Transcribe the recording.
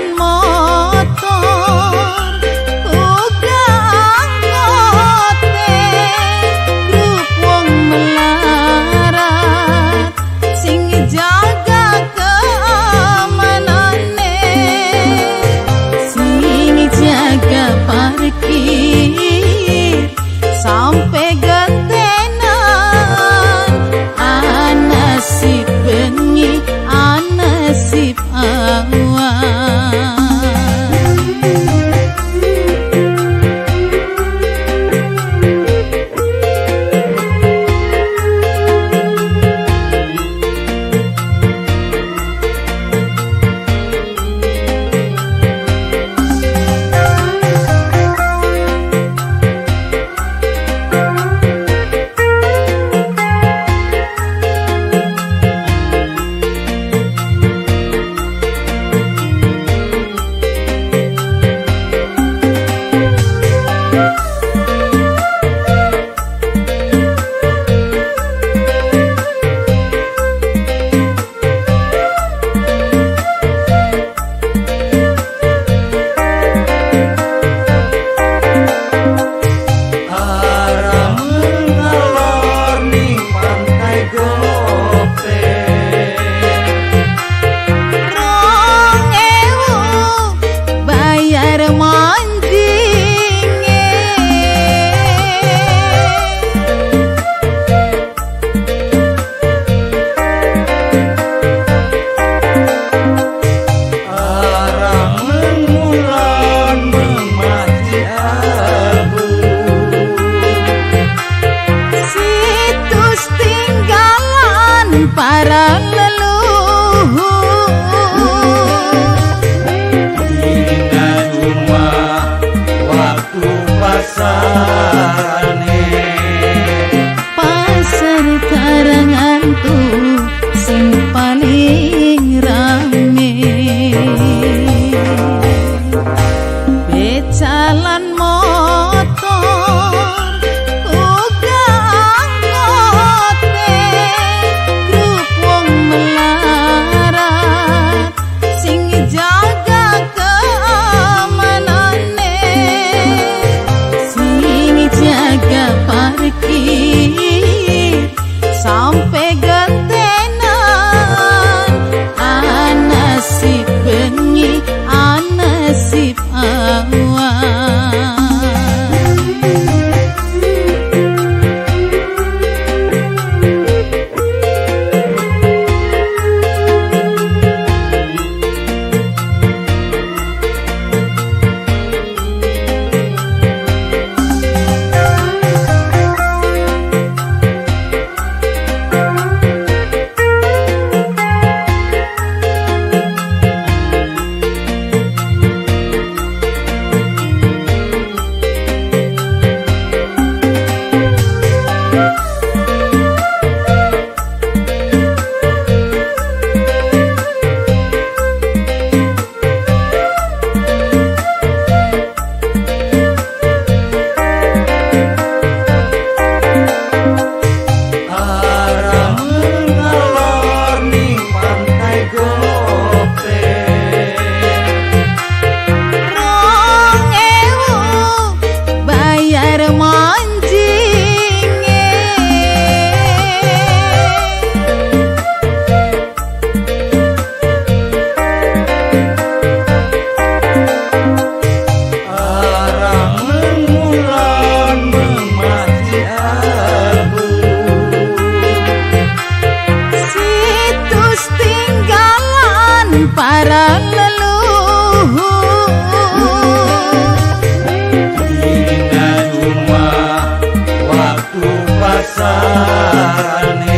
Pasar